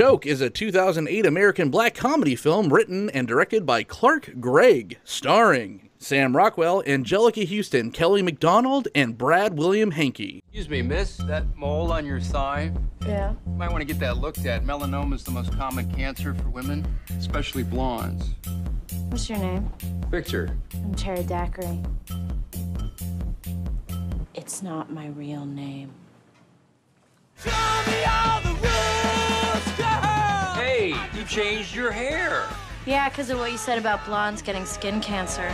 Choke is a 2008 American black comedy film written and directed by Clark Gregg, starring Sam Rockwell, Anjelica Huston, Kelly MacDonald, and Brad William Henke. Excuse me, miss, that mole on your thigh? Yeah. You might want to get that looked at. Melanoma is the most common cancer for women, especially blondes. What's your name? Victor. I'm Tara Dackery. It's not my real name. Tell me all the rules, girl. Hey, you changed your hair. Yeah, because of what you said about blondes getting skin cancer.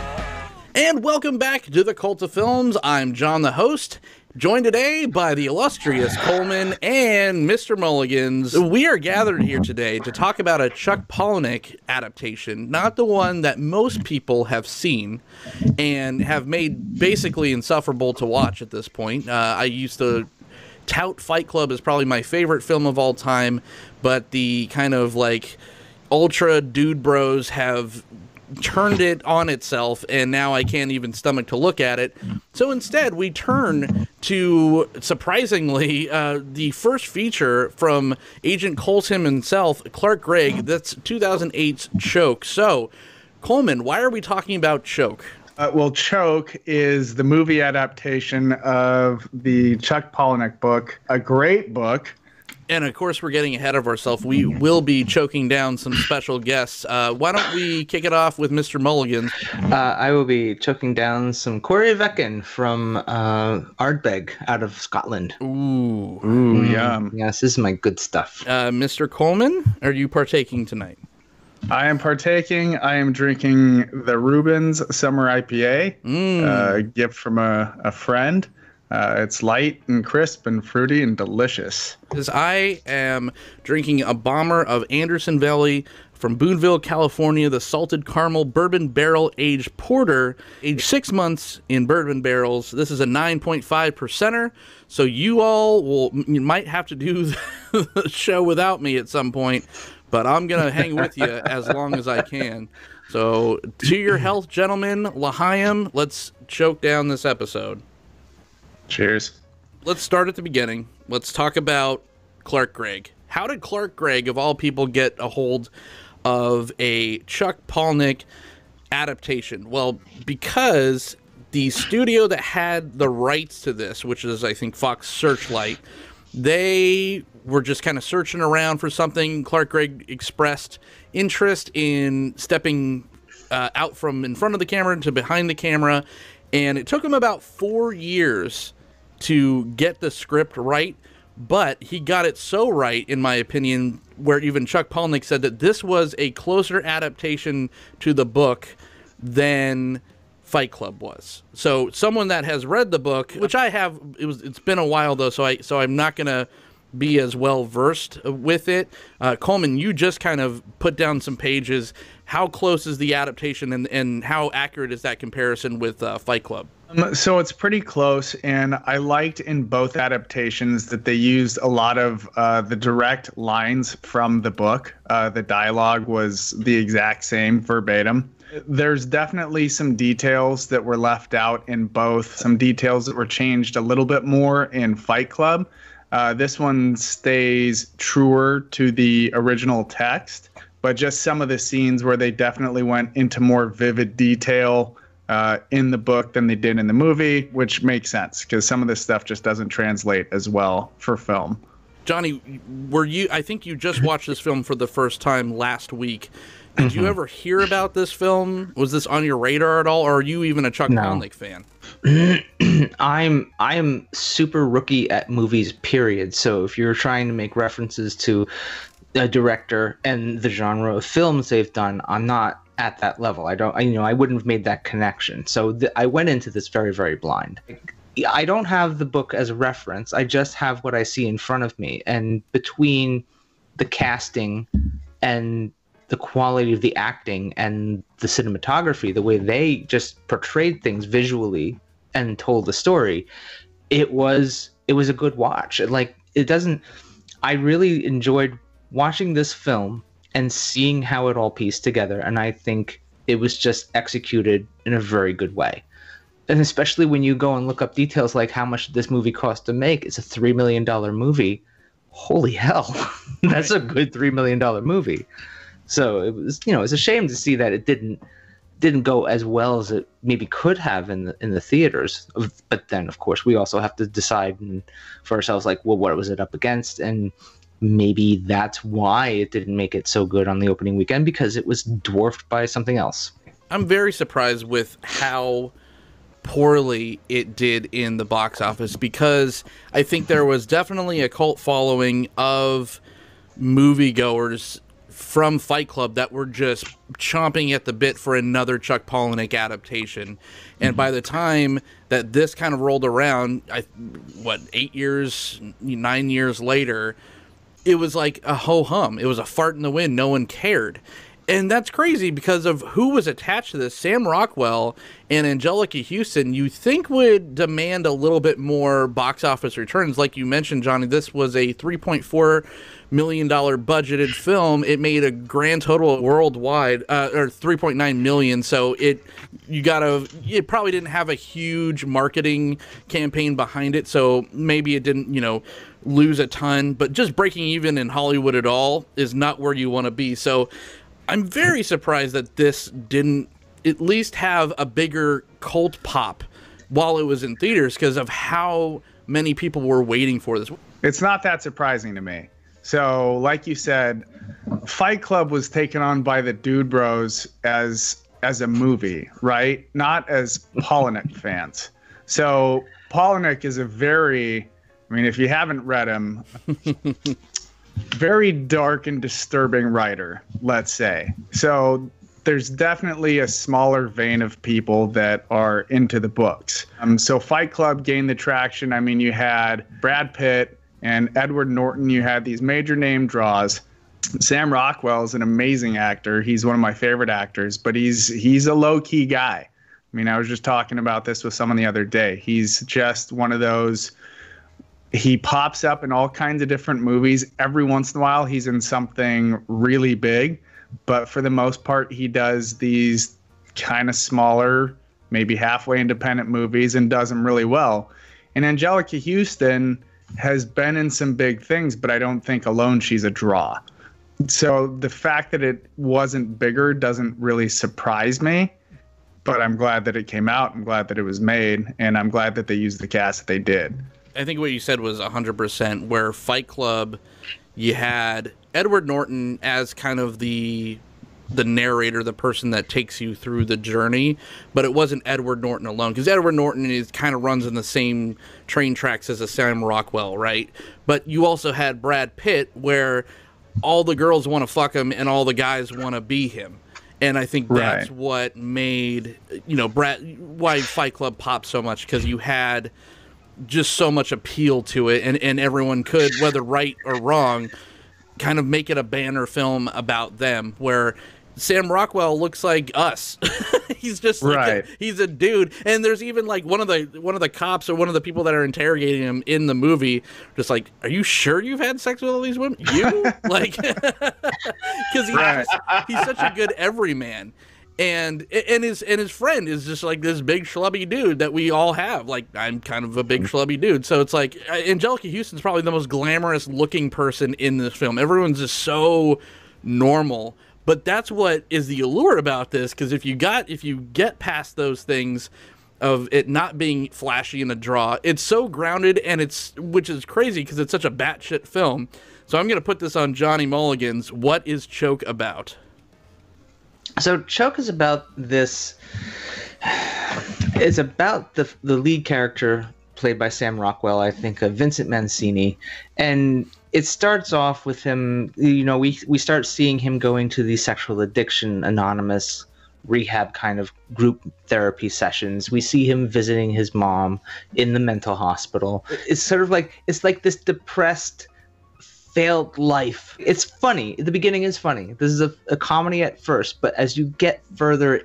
And welcome back to the Cult of Films. I'm John the Host, joined today by the illustrious Coleman and Mr. Mulligans. We are gathered here today to talk about a Chuck Palahniuk adaptation, not the one that most people have seen and have made basically insufferable to watch at this point. I used to tout Fight Club as probably my favorite film of all time, but the kind of like ultra dude bros have turned it on itself, and now I can't even stomach to look at it. So instead, we turn to, surprisingly, the first feature from Agent Coulson himself, Clark Gregg. That's 2008's Choke. So, Coleman, why are we talking about Choke? Well, Choke is the movie adaptation of the Chuck Palahniuk book, a great book. And, of course, we're getting ahead of ourselves. We will be choking down some special guests. Why don't we kick it off with Mr. Mulligans? I will be choking down some Corryveckin from Ardbeg out of Scotland. Ooh. Ooh, yum. Yes, this is my good stuff. Mr. Coleman, are you partaking tonight? I am partaking. I am drinking the Rubens Summer IPA, a gift from a friend. It's light and crisp and fruity and delicious. Because I am drinking a bomber of Anderson Valley from Boonville, California, the salted caramel bourbon barrel aged porter, aged 6 months in bourbon barrels. This is a 9.5%er, so you all might have to do the show without me at some point, but I'm going to hang with you as long as I can. So to your health, gentlemen, L'chaim, let's choke down this episode. Cheers. Let's start at the beginning. Let's talk about Clark Gregg. How did Clark Gregg, of all people, get a hold of a Chuck Palahniuk adaptation? Well, because the studio that had the rights to this, which is, I think, Fox Searchlight, they were just kind of searching around for something. Clark Gregg expressed interest in stepping out from in front of the camera to behind the camera, and it took him about 4 years to get the script right, but he got it so right, in my opinion, where even Chuck Palahniuk said that this was a closer adaptation to the book than Fight Club was. So someone that has read the book, which I have, it's been a while though, so I'm not gonna be as well versed with it. Coleman, you just kind of put down some pages. How close is the adaptation, and how accurate is that comparison with Fight Club? So it's pretty close, and I liked in both adaptations that they used a lot of the direct lines from the book. The dialogue was the exact same verbatim. There's definitely some details that were left out in both, some details that were changed a little bit more in Fight Club. This one stays truer to the original text, but just some of the scenes where they definitely went into more vivid detail in the book than they did in the movie, which makes sense because some of this stuff just doesn't translate as well for film. Johnny, I think you just watched this film for the first time last week. Did you ever hear about this film? Was this on your radar at all, or are you even a Chuck Palahniuk fan? I am super rookie at movies, period. So if you're trying to make references to a director and the genre of films they've done, I'm not at that level. I wouldn't have made that connection. So I went into this very, very blind. I don't have the book as a reference. I just have what I see in front of me. And between the casting and the quality of the acting and the cinematography, the way they just portrayed things visually and told the story, it was a good watch. I really enjoyed watching this film and seeing how it all pieced together, and I think it was just executed in a very good way. And especially when you go and look up details like how much this movie cost to make, it's a $3 million movie. holy hell, that's a good $3 million movie. So it was, you know, it's a shame to see that it didn't go as well as it maybe could have in the theaters. But then, of course, we also have to decide for ourselves, like, well, what was it up against? And maybe that's why it didn't make it so good on the opening weekend, because it was dwarfed by something else. I'm very surprised with how poorly it did in the box office, because I think there was definitely a cult following of moviegoers from Fight Club that were just chomping at the bit for another Chuck Palahniuk adaptation. And by the time that this kind of rolled around, 9 years later, it was like a ho-hum. It was a fart in the wind. No one cared. And that's crazy because of who was attached to this. Sam Rockwell and Anjelica Huston, you think would demand a little bit more box office returns. Like you mentioned, Johnny, this was a $3.4 million budgeted film. It made a grand total worldwide, or $3.9 million. So it probably didn't have a huge marketing campaign behind it. So maybe it didn't, lose a ton. But just breaking even in Hollywood at all is not where you want to be. So I'm very surprised that this didn't at least have a bigger cult pop while it was in theaters because of how many people were waiting for this. It's not that surprising to me. So, like you said, Fight Club was taken on by the Dude Bros as a movie, right? Not as Palahniuk fans. So Palahniuk is if you haven't read him, very dark and disturbing writer, let's say. So there's definitely a smaller vein of people that are into the books. So Fight Club gained the traction. I mean, you had Brad Pitt and Edward Norton. You had these major name draws. Sam Rockwell is an amazing actor. He's one of my favorite actors, but he's a low-key guy. I mean, I was just talking about this with someone the other day. He's just one of those. He pops up in all kinds of different movies. Every once in a while, he's in something really big. But for the most part, he does these kind of smaller, maybe halfway independent movies and does them really well. And Anjelica Huston has been in some big things, but I don't think alone she's a draw. So the fact that it wasn't bigger doesn't really surprise me. But I'm glad that it came out. I'm glad that it was made. And I'm glad that they used the cast that they did. I think what you said was 100%, where Fight Club, you had Edward Norton as kind of the narrator, the person that takes you through the journey, but it wasn't Edward Norton alone, because Edward Norton kind of runs in the same train tracks as a Sam Rockwell, right? But you also had Brad Pitt, where all the girls want to fuck him and all the guys want to be him. And I think that's what made, why Fight Club popped so much, because you had just so much appeal to it, and everyone could, whether right or wrong, kind of make it a banner film about them, where Sam Rockwell looks like us. He's just he's a dude. And there's even one of the cops or one of the people that are interrogating him in the movie just like, are you sure you've had sex with all these women? You? Because he's such a good everyman. And his friend is just like this big schlubby dude that we all have. Like, I'm kind of a big schlubby dude. So it's like Anjelica Huston's probably the most glamorous looking person in this film. Everyone's just so normal. But that's what is the allure about this, because if you get past those things of it not being flashy in a draw, it's so grounded, and which is crazy because it's such a batshit film. So I'm going to put this on Johnny Mulligans. What is Choke about? So Choke is about this. It's about the lead character played by Sam Rockwell, I think, of Vincent Mancini, and it starts off with him. We start seeing him going to these sexual addiction anonymous rehab kind of group therapy sessions. We see him visiting his mom in the mental hospital. It's sort of like this depressed, failed life. It's funny. The beginning is funny. This is a comedy at first, but as you get further,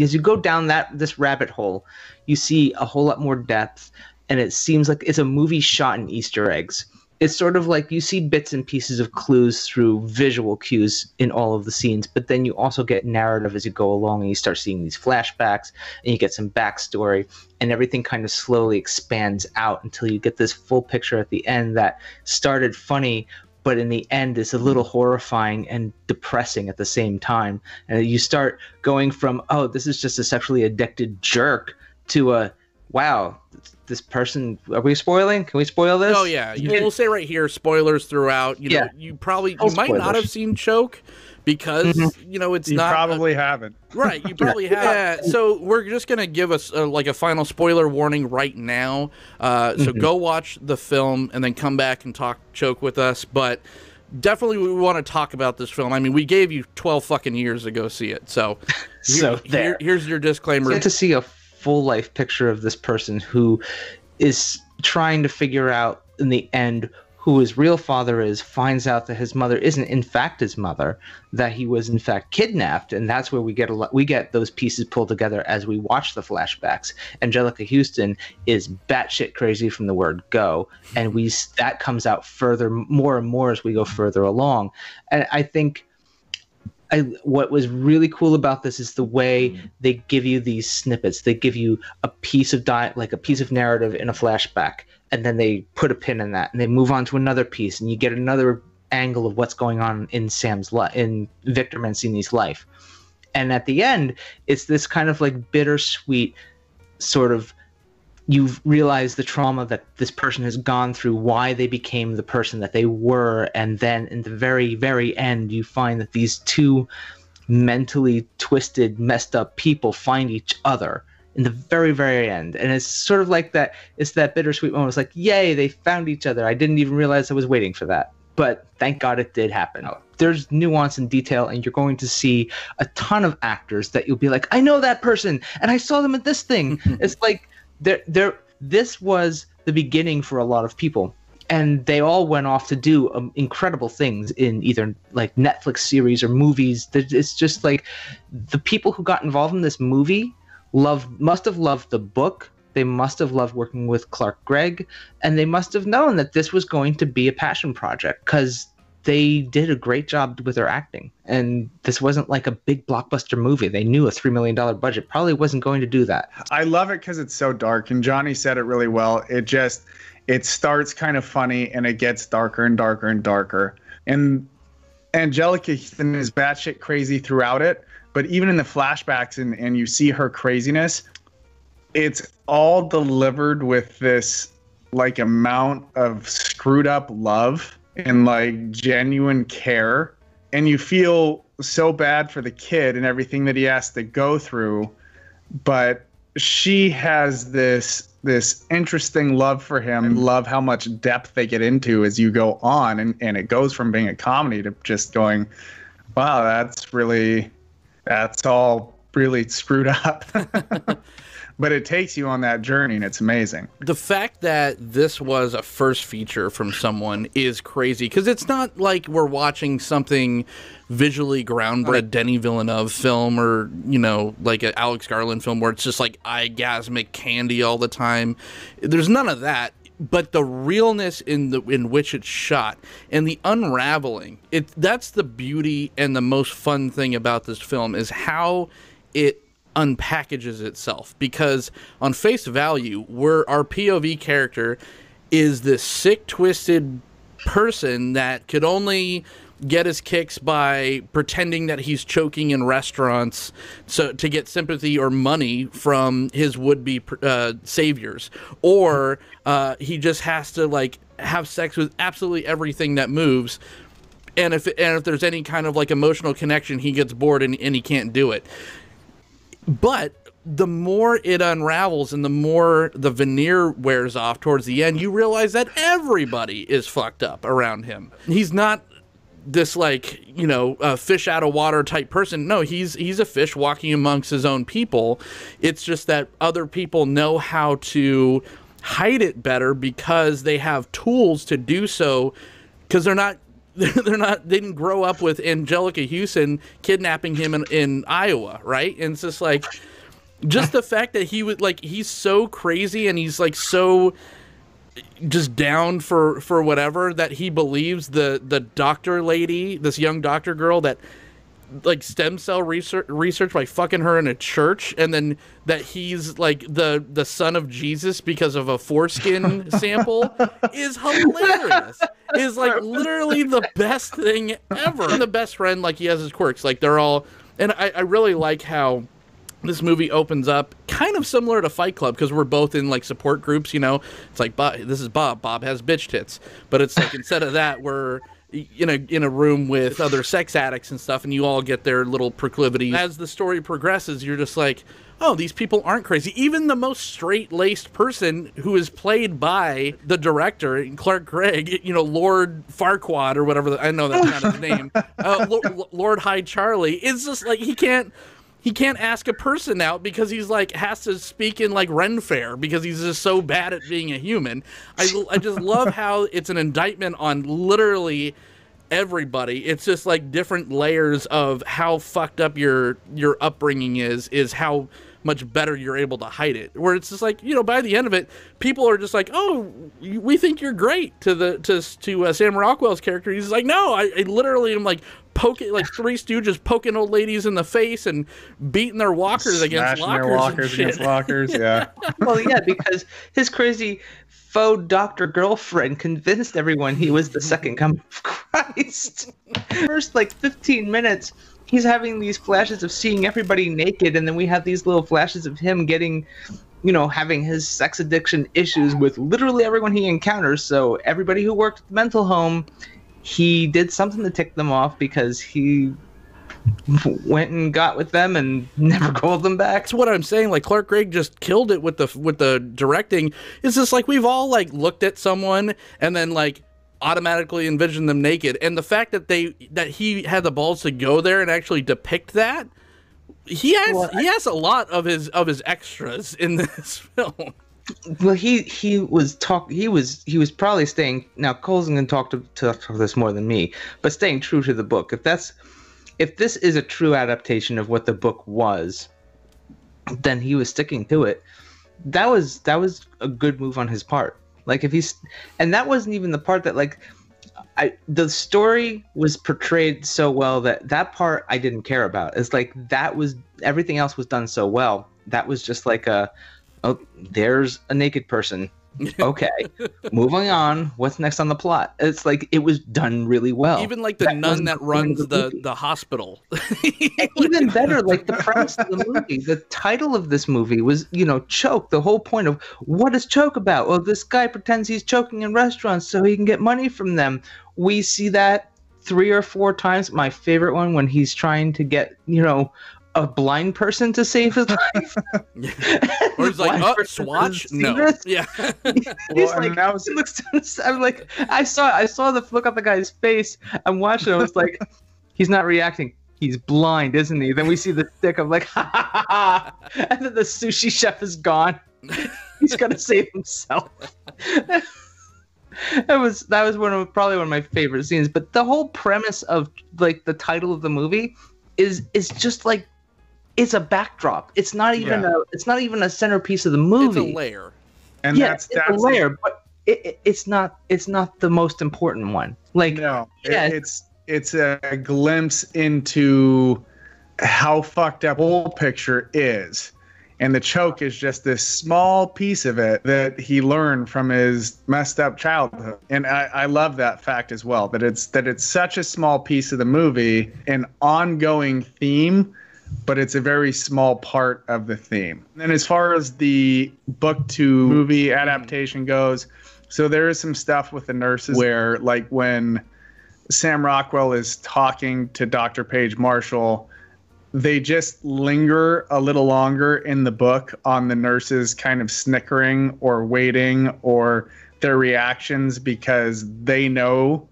as you go down this rabbit hole, you see a whole lot more depth, and it seems like it's a movie shot in Easter eggs. it's sort of like you see bits and pieces of clues through visual cues in all of the scenes, but then you also get narrative as you go along, and you start seeing these flashbacks, and you get some backstory, and everything kind of slowly expands out until you get this full picture at the end that started funny, but in the end is a little horrifying and depressing at the same time. And you start going from, oh, this is just a sexually addicted jerk, to a, wow, this person, are we spoiling? Can we spoil this? Oh, yeah. We'll say right here, spoilers throughout. You know, yeah. You probably might not have seen Choke because, you know, it's not. You probably haven't. Right. You probably haven't. Yeah. So we're just going to give us like a final spoiler warning right now. So go watch the film and then come back and talk Choke with us. But definitely we want to talk about this film. I mean, we gave you 12 fucking years to go see it. So, here's your disclaimer. You get to see a full life picture of this person who is trying to figure out in the end who his real father is, finds out that his mother isn't in fact his mother, that he was in fact kidnapped. And that's where we get those pieces pulled together as we watch the flashbacks. Anjelica Huston is batshit crazy from the word go, and that comes out further, more and more, as we go further along. And I think what was really cool about this is the way they give you these snippets. They give you a piece of a piece of narrative in a flashback, and then they put a pin in that, and they move on to another piece, and you get another angle of what's going on in in Victor Mancini's life. And at the end, it's this kind of like bittersweet sort of, you've realized the trauma that this person has gone through, why they became the person that they were. And then in the very, very end, you find that these two mentally twisted, messed up people find each other in the very, very end. And it's sort of like that. It's that bittersweet moment. It's like, yay, they found each other. I didn't even realize I was waiting for that, but thank God it did happen. There's nuance and detail, and you're going to see a ton of actors that you'll be like, I know that person, and I saw them at this thing. It's like, this was the beginning for a lot of people, and they all went off to do incredible things in either like Netflix series or movies. It's just like the people who got involved in this movie must have loved the book. They must have loved working with Clark Gregg, and they must have known that this was going to be a passion project, because they did a great job with their acting. And this wasn't like a big blockbuster movie. They knew a $3 million budget probably wasn't going to do that. I love it because it's so dark, and Johnny said it really well. It starts kind of funny, and it gets darker and darker and darker. And Anjelica Huston is batshit crazy throughout it, but even in the flashbacks and you see her craziness, it's all delivered with this like amount of screwed up love and like genuine care, and you feel so bad for the kid and everything that he has to go through, but she has this interesting love for him. I love how much depth they get into as you go on, and it goes from being a comedy to just going, wow, that's all really screwed up. But it takes you on that journey, and it's amazing. The fact that this was a first feature from someone is crazy, because it's not like we're watching something visually groundbreaking, a Denis Villeneuve film, or, you know, like an Alex Garland film where it's just like eye-gasmic candy all the time. There's none of that. But the realness in which it's shot and the unraveling, that's the beauty and the most fun thing about this film, is how it unpackages itself. Because on face value, our POV character is this sick, twisted person that could only get his kicks by pretending that he's choking in restaurants so to get sympathy or money from his would-be saviors, or he just has to like have sex with absolutely everything that moves. And if there's any kind of like emotional connection, he gets bored and he can't do it. But the more it unravels and the more the veneer wears off towards the end, you realize that everybody is fucked up around him. He's not this like, you know, fish out of water type person. No, he's a fish walking amongst his own people. It's just that other people know how to hide it better because they have tools to do so, because they didn't grow up with Anjelica Huston kidnapping him in Iowa, right? And it's just like, just the fact that he's so crazy, and he's like so just down for whatever, that he believes the doctor lady, this young doctor girl that like stem cell research by fucking her in a church, and then that he's like the son of Jesus because of a foreskin sample is hilarious. Is like literally the best thing ever. And the best friend, like he has his quirks, like they're all, and I really like how this movie opens up kind of similar to Fight Club, because we're both in like support groups, you know. It's like this is Bob. Bob has bitch tits, but it's like instead of that, we're in a room with other sex addicts and stuff, and you all get their little proclivities. As the story progresses, you're just like, oh, these people aren't crazy. Even the most straight-laced person, who is played by the director, Clark Gregg, you know, Lord Farquaad or whatever. I know that's not his name. Lord Hyde Charlie is just like he can't. He can't ask a person out because he's like has to speak in like Ren Fair because he's just so bad at being a human. I just love how it's an indictment on literally everybody. It's just like different layers of how fucked up your upbringing is how much better you're able to hide it. Where it's just like, you know, by the end of it, people are just like, oh, we think you're great. To Sam Rockwell's character, he's like, no, I literally am like poking like Three Stooges, poking old ladies in the face and beating their walkers against lockers. Yeah. Well, yeah, because his crazy faux doctor girlfriend convinced everyone he was the second coming of Christ. First, like 15 minutes. He's having these flashes of seeing everybody naked, and then we have these little flashes of him getting, you know, having his sex addiction issues with literally everyone he encounters. So everybody who worked at the mental home, he did something to tick them off because he went and got with them and never called them back. That's what I'm saying. Like Clark Gregg just killed it with the directing. It's just like we've all like looked at someone and then like automatically envision them naked, and the fact that he had the balls to go there and actually depict that, he has a lot of his extras in this film. Well, he was probably staying, now Cole's gonna talk to this more than me, but staying true to the book. If this is a true adaptation of what the book was, then he was sticking to it. That was a good move on his part. Like and that wasn't even the part that like, the story was portrayed so well that part I didn't care about. It's like everything else was done so well. That was just like there's a naked person. Okay, moving on. What's next on the plot? It's like it was done really well. Even like the nun that runs the hospital. Even better, like the premise of the movie. The title of this movie was, you know, Choke. The whole point of what is Choke about? Well, this guy pretends he's choking in restaurants so he can get money from them. We see that 3 or 4 times. My favorite one when he's trying to get, you know, a blind person to save his life. Or he's like, oh, swatch? No. Yeah. He's well, like, he looks to I'm like, I saw the look on the guy's face. I'm watching. I was like, he's not reacting. He's blind, isn't he? Then we see the stick. I'm like, ha ha ha. And then the sushi chef is gone. He's gonna save himself. That was probably one of my favorite scenes. But the whole premise of like the title of the movie is just like, it's a backdrop. It's not even a centerpiece of the movie. It's a layer, and that's a layer, but it's not the most important one. Like no, yeah, it's a glimpse into how fucked up the whole picture is, and the choke is just this small piece of it that he learned from his messed up childhood. And I love that fact as well, that it's such a small piece of the movie, an ongoing theme. But it's a very small part of the theme. And as far as the book to movie adaptation goes, so there is some stuff with the nurses where, like, when Sam Rockwell is talking to Dr. Paige Marshall, they just linger a little longer in the book on the nurses kind of snickering or waiting or their reactions because they know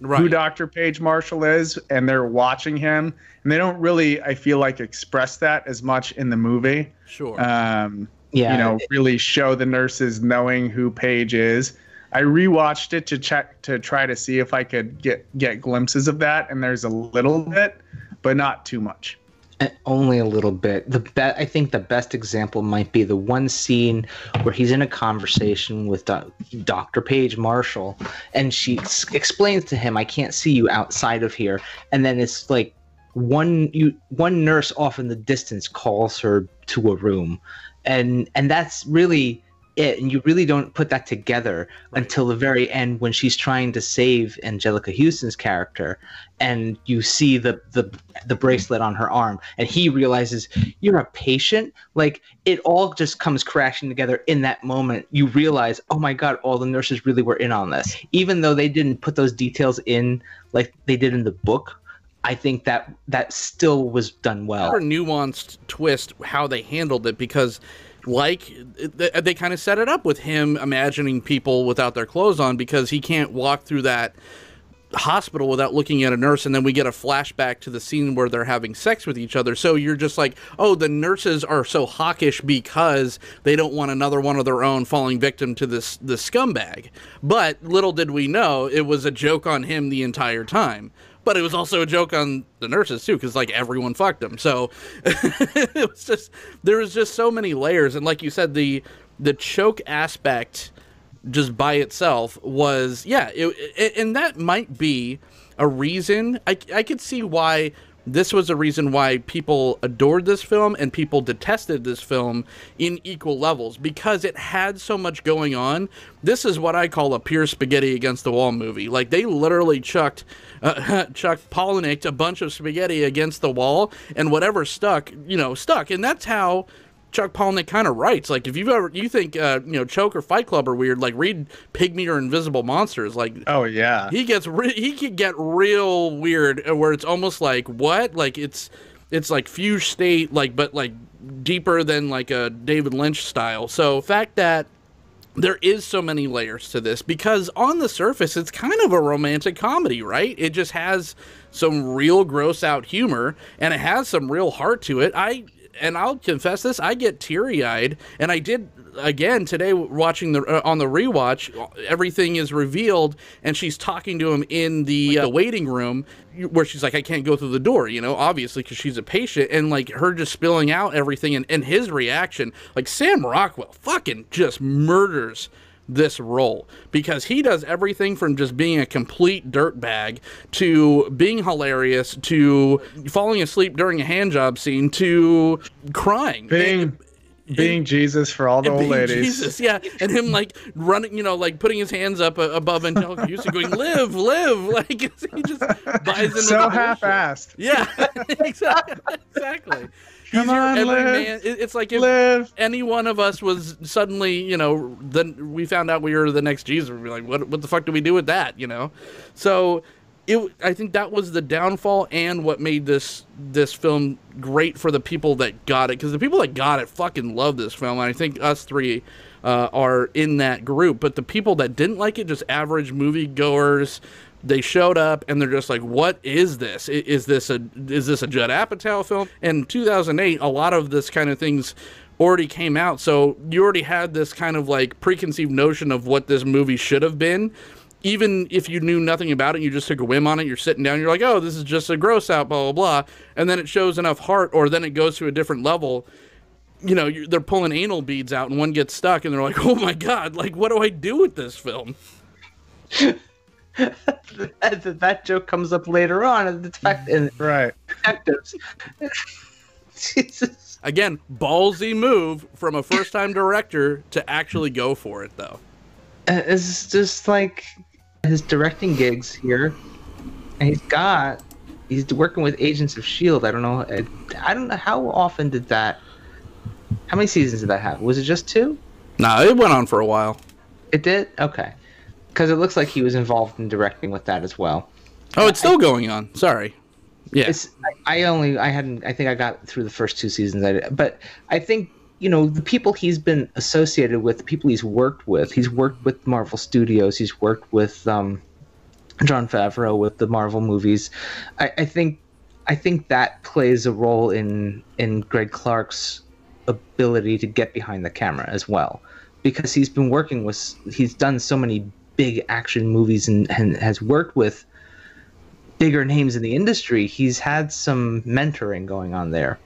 who Dr. Paige Marshall is, and they're watching him, and they don't really, I feel like, express that as much in the movie. Sure. Yeah. You know, really show the nurses knowing who Paige is. I rewatched it to try to see if I could get glimpses of that, and there's a little bit, but not too much. Only a little bit. I think the best example might be the one scene where he's in a conversation with Dr. Paige Marshall, and she explains to him, "I can't see you outside of here." And then it's like one nurse off in the distance calls her to a room, and that's really it. And you really don't put that together until the very end when she's trying to save Anjelica Huston's character, and you see the bracelet on her arm, and he realizes you're a patient. Like, it all just comes crashing together in that moment. You realize, oh my God, all the nurses really were in on this, even though they didn't put those details in like they did in the book. I think that still was done well. Another nuanced twist how they handled it, because like they kind of set it up with him imagining people without their clothes on, because he can't walk through that hospital without looking at a nurse, and then we get a flashback to the scene where they're having sex with each other. So you're just like, oh, the nurses are so hawkish because they don't want another one of their own falling victim to this scumbag. But little did we know, it was a joke on him the entire time. But it was also a joke on the nurses, too, because, like, everyone fucked him. So it was just, there was just so many layers. And like you said, the choke aspect just by itself was, yeah. And that might be a reason. I could see why this was a reason why people adored this film and people detested this film in equal levels, because it had so much going on. This is what I call a pure spaghetti against the wall movie. Like, they literally Chuck Palahniuk a bunch of spaghetti against the wall, and whatever stuck, stuck. And that's how Chuck Palahniuk kind of writes. Like, if you think Choke or Fight Club are weird, like, read Pygmy or Invisible Monsters. Like, oh yeah, he could get real weird, where it's almost like, what, like it's like fugue state, like, but like deeper than like a David Lynch style. So the fact that there is so many layers to this, because on the surface it's kind of a romantic comedy, right? It just has some real gross out humor, and it has some real heart to it. And I'll confess this, I get teary-eyed, and I did again today watching on the rewatch. Everything is revealed, and she's talking to him in the waiting room, where she's like, "I can't go through the door," obviously because she's a patient, and like her just spilling out everything, and his reaction, like, Sam Rockwell fucking just murders this role, because he does everything from just being a complete dirtbag to being hilarious to falling asleep during a handjob scene to crying. Being Jesus for all the old ladies. Jesus, yeah. And him, like, running, like, putting his hands up above Anjelica Huston going, "Live, live." Like, he just buys into so half-assed. Yeah, exactly. Come on, live. It's like if any one of us was suddenly, then we found out we were the next Jesus, we'd be like, what the fuck do we do with that, So... I think that was the downfall, and what made this film great for the people that got it, because the people that got it fucking love this film, and I think us three are in that group. But the people that didn't like it, just average moviegoers, they showed up and they're just like, "What is this? Is this a Judd Apatow film?" And in 2008, a lot of this kind of things already came out, so you already had this kind of like preconceived notion of what this movie should have been. Even if you knew nothing about it, you just took a whim on it, you're sitting down, you're like, oh, this is just a gross out, blah, blah, blah. And then it shows enough heart, or then it goes to a different level. They're pulling anal beads out and one gets stuck and they're like, oh my God, like, what do I do with this film? That joke comes up later on in Detectives. Jesus. Again, ballsy move from a first-time director to actually go for it, though. It's just like his directing gigs here, and he's working with Agents of S.H.I.E.L.D. I don't know how often did that, how many seasons did that have? Was it just 2? No, it went on for a while. It did? Okay. Because it looks like he was involved in directing with that as well. Oh, it's still going on. Sorry. Yeah. I think I got through the first 2 seasons. But I think, the people he's been associated with, the people he's worked with. He's worked with Marvel Studios. He's worked with Jon Favreau with the Marvel movies. I think that plays a role in Greg Clark's ability to get behind the camera as well, because he's been working with. He's done so many big action movies and has worked with bigger names in the industry, he's had some mentoring going on there,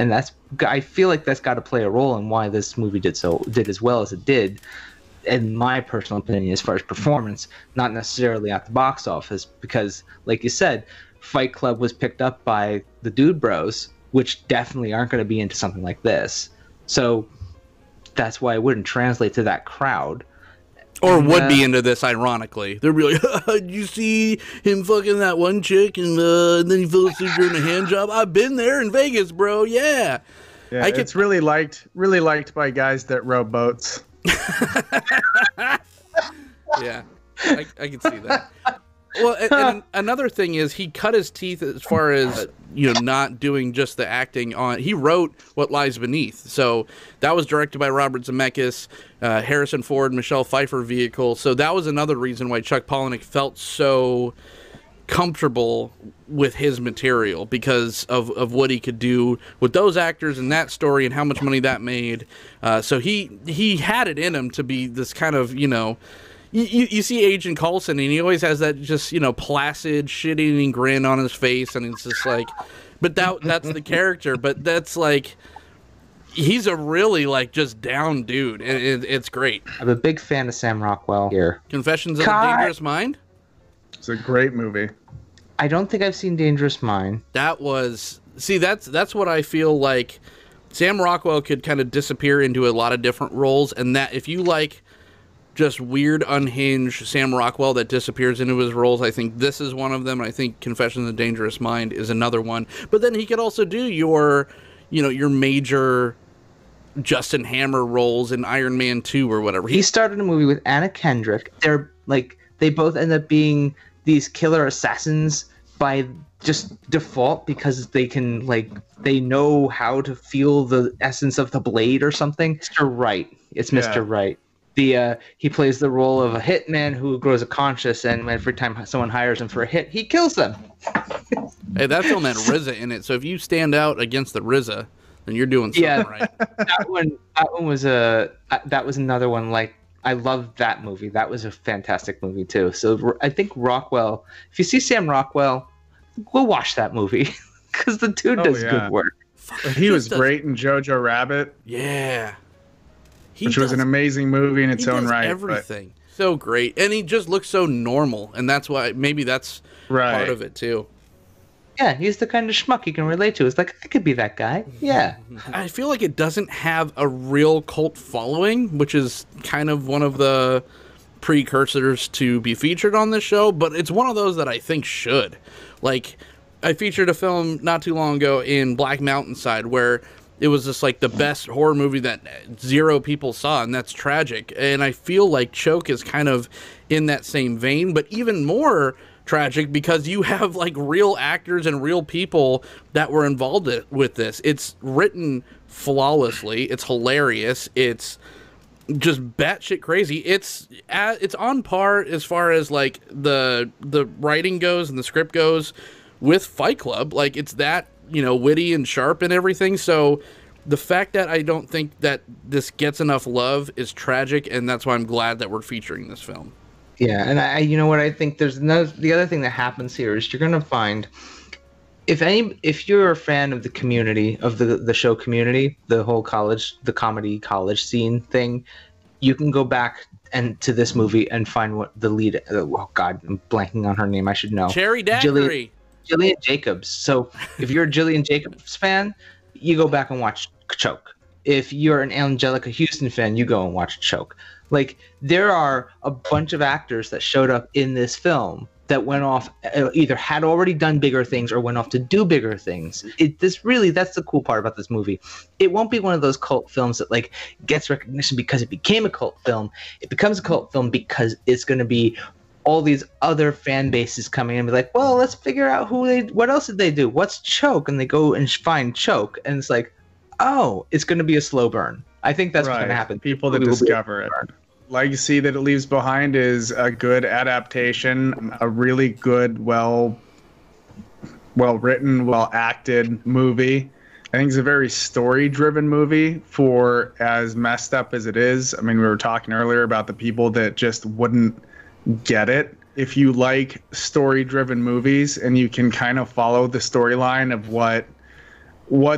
and that's, I feel like that's got to play a role in why this movie did as well as it did, in my personal opinion, as far as performance, not necessarily at the box office, because like you said, Fight Club was picked up by the Dude Bros, which definitely aren't going to be into something like this, so that's why it wouldn't translate to that crowd. Or would be into this, ironically. They're really, you see him fucking that one chick, and then he fell asleep during a hand job. I've been there in Vegas, bro. Yeah, yeah, it's really liked by guys that row boats. Yeah, I can see that. Well, and another thing is he cut his teeth as far as, you know, not doing just the acting on. He wrote What Lies Beneath. So that was directed by Robert Zemeckis, Harrison Ford, Michelle Pfeiffer vehicle. So that was another reason why Chuck Palahniuk felt so comfortable with his material, because of what he could do with those actors and that story and how much money that made. So he had it in him to be this kind of, you know, You see Agent Coulson, and he always has that just, you know, placid, shit-eating grin on his face, and it's just like, but that's the character. But that's like, he's a really, like, just down dude, and it's great. I'm a big fan of Sam Rockwell here. Confessions of a Dangerous Mind? It's a great movie. I don't think I've seen Dangerous Mind. That was, see, that's what I feel like. Sam Rockwell could kind of disappear into a lot of different roles, and that if you like just weird, unhinged Sam Rockwell that disappears into his roles, I think this is one of them. I think Confessions of a Dangerous Mind is another one. But then he could also do your, you know, your major Justin Hammer roles in Iron Man 2 or whatever. He started a movie with Anna Kendrick. They're like, they both end up being these killer assassins by just default, because they can, like, they know how to feel the essence of the blade or something. Mr. Wright. It's Mr. Wright. He plays the role of a hitman who grows a conscience, and every time someone hires him for a hit, he kills them. Hey, that film had RZA in it, so if you stand out against the RZA, then you're doing something right. That one was that was another one. Like, I loved that movie. That was a fantastic movie too. So I think Rockwell. If you see Sam Rockwell, go watch that movie, because the dude does good work. He was great in Jojo Rabbit. Yeah. Which was an amazing movie in its own right. Everything so great, and he just looks so normal, and that's why maybe that's part of it too. Yeah, he's the kind of schmuck you can relate to. It's like, I could be that guy. Yeah, I feel like it doesn't have a real cult following, which is kind of one of the precursors to be featured on this show. But it's one of those that I think should. Like, I featured a film not too long ago in Black Mountainside where it was just like the best horror movie that zero people saw, and that's tragic. And I feel like Choke is kind of in that same vein, but even more tragic because you have like real actors and real people that were involved with this. It's written flawlessly. It's hilarious. It's just batshit crazy. It's on par as far as like the writing goes and the script goes with Fight Club. Like, it's that, you know, witty and sharp and everything. So the fact that I don't think that this gets enough love is tragic, and that's why I'm glad that we're featuring this film. Yeah, and I, you know what, I think there's the other thing that happens here is you're gonna find, if you're a fan of the community, of the show community, the whole college, the comedy college scene thing, you can go back and to this movie and find what the lead, oh God, I'm blanking on her name, I should know. Cherry Daiquiri. Gillian Jacobs. So if you're a Gillian Jacobs fan, you go back and watch Choke. If you're an Anjelica Huston fan, you go and watch Choke. Like, there are a bunch of actors that showed up in this film that went off, either had already done bigger things or went off to do bigger things. That's the cool part about this movie. It won't be one of those cult films that like gets recognition because it became a cult film. It becomes a cult film because it's going to be all these other fan bases coming in and be like, well, let's figure out what else did they do? What's Choke? And they go and find Choke. And it's like, oh, it's going to be a slow burn. I think that's what's going to happen. People that discover it. Legacy that it leaves behind is a good adaptation, a really good, well-written, well-acted movie. I think it's a very story-driven movie for as messed up as it is. I mean, we were talking earlier about the people that just wouldn't get it. if you like story-driven movies and you can kind of follow the storyline of what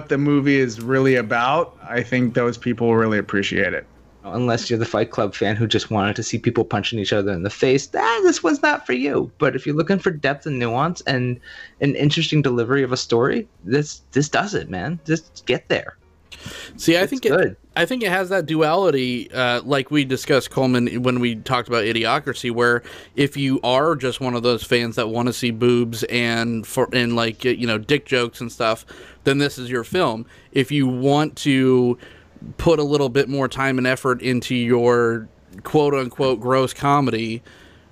the movie is really about, I think those people really appreciate it. Unless you're the Fight Club fan who just wanted to see people punching each other in the face, this one's not for you. But if you're looking for depth and nuance and an interesting delivery of a story, this does it, man. Just get there. See, I think it has that duality, like we discussed, Coleman, when we talked about Idiocracy, where if you are just one of those fans that want to see boobs and like, you know, dick jokes and stuff, then this is your film. If you want to put a little bit more time and effort into your quote-unquote gross comedy,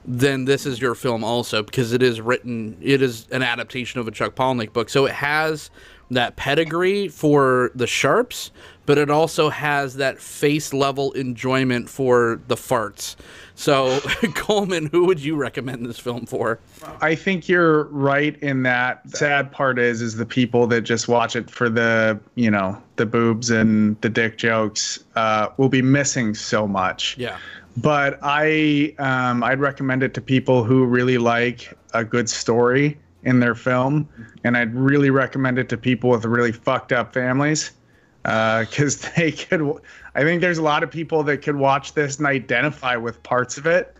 then this is your film also, because it is written, it is an adaptation of a Chuck Palahniuk book, so it has that pedigree for the sharps, but it also has that face level enjoyment for the farts. So Coleman, who would you recommend this film for? I think you're right in that. Sad part is the people that just watch it for the, you know, the boobs and the dick jokes will be missing so much. Yeah. But I'd recommend it to people who really like a good story in their film, and I'd really recommend it to people with really fucked up families, because they could, I think there's a lot of people that could watch this and identify with parts of it,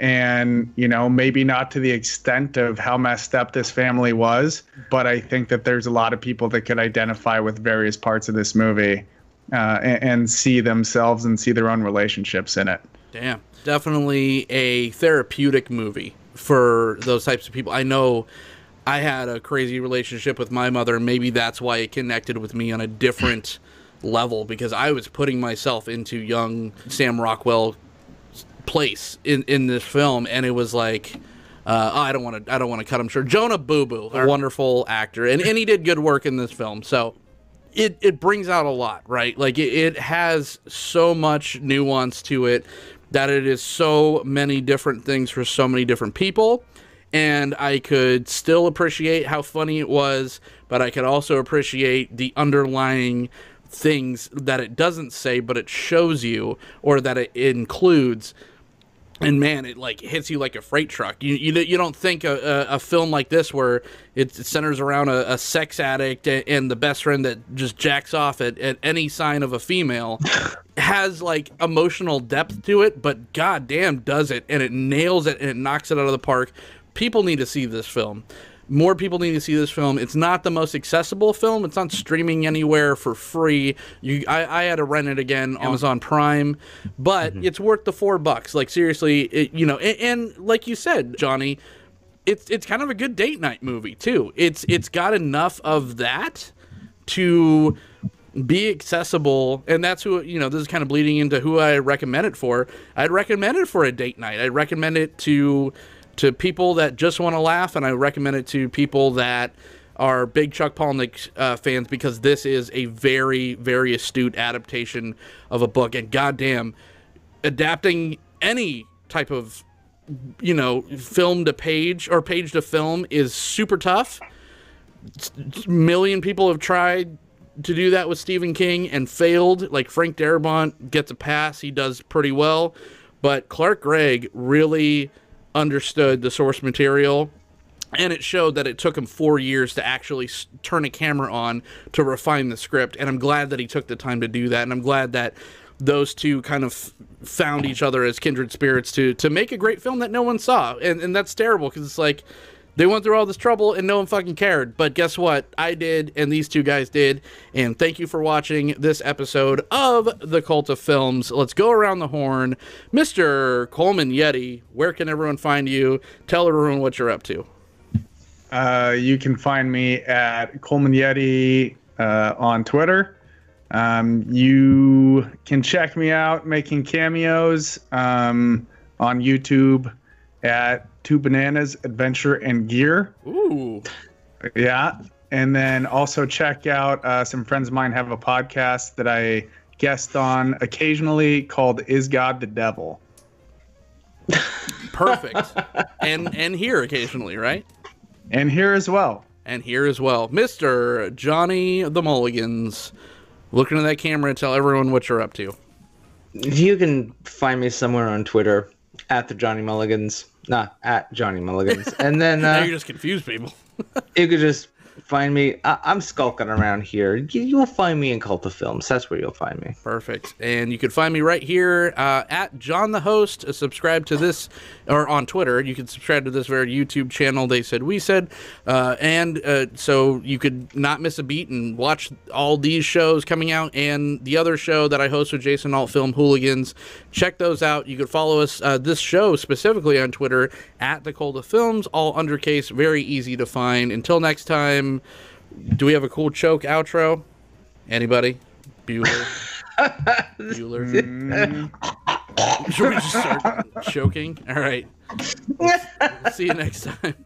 and, you know, maybe not to the extent of how messed up this family was, but I think that there's a lot of people that could identify with various parts of this movie and see themselves and see their own relationships in it. Damn. Definitely a therapeutic movie for those types of people. I know I had a crazy relationship with my mother. Maybe that's why it connected with me on a different level, because I was putting myself into young Sam Rockwell's place in this film, and it was like, I don't want to cut him short. Jonah Boo Boo, a wonderful actor, and he did good work in this film. So it brings out a lot, right? Like it has so much nuance to it, that it is so many different things for so many different people. And I could still appreciate how funny it was, but I could also appreciate the underlying things that it doesn't say, but it shows you, or that it includes. And man, it like hits you like a freight truck. You don't think a film like this, where it centers around a sex addict and the best friend that just jacks off at any sign of a female, has like emotional depth to it, but goddamn does it, and it nails it, and it knocks it out of the park. People need to see this film. More people need to see this film. It's not the most accessible film. It's not streaming anywhere for free. I had to rent it again on Amazon Prime, but it's worth the $4. Like, seriously, and like you said, Johnny, it's kind of a good date night movie too. It's got enough of that to be accessible, and that's who, you know, this is kind of bleeding into who I recommend it for. I'd recommend it for a date night. I'd recommend it to people that just want to laugh, and I recommend it to people that are big Chuck Palahniuk fans, because this is a very, very astute adaptation of a book. And goddamn, adapting any type of, you know, film to page or page to film is super tough. A million people have tried to do that with Stephen King and failed. Like, Frank Darabont gets a pass. He does pretty well. But Clark Gregg really understood the source material, and it showed that it took him 4 years to actually turn a camera on to refine the script, and I'm glad that he took the time to do that, and I'm glad that those two kind of found each other as kindred spirits to make a great film that no one saw, and that's terrible, because it's like they went through all this trouble and no one fucking cared, but guess what? I did, and these two guys did, and thank you for watching this episode of The Cult of Films. Let's go around the horn. Mr. Coleman Yeti, where can everyone find you? Tell everyone what you're up to. You can find me at Coleman Yeti on Twitter. You can check me out making cameos on YouTube at Two Bananas Adventure and Gear. Ooh, yeah. And then also check out some friends of mine have a podcast that I guest on occasionally called Is God the Devil? Perfect. and here occasionally, right? And here as well. And here as well. Mr. Johnny the Mulligans, look into that camera and tell everyone what you're up to. You can find me somewhere on Twitter. At the Johnny Mulligans. At Johnny Mulligans. And then... now you just confuse people. You could just find me. I'm skulking around here. You'll find me in Cult of Films. That's where you'll find me. Perfect. And you can find me right here at John the Host. Subscribe to this, or on Twitter. You can subscribe to this very YouTube channel, They Said We Said. So you could not miss a beat and watch all these shows coming out and the other show that I host with Jason Alt, Film Hooligans. Check those out. You could follow us, this show specifically, on Twitter at The Cult of Films, all undercase, very easy to find. Until next time, do we have a cool choke outro? Anybody? Bueller? Should we just start choking? All right. We'll see you next time.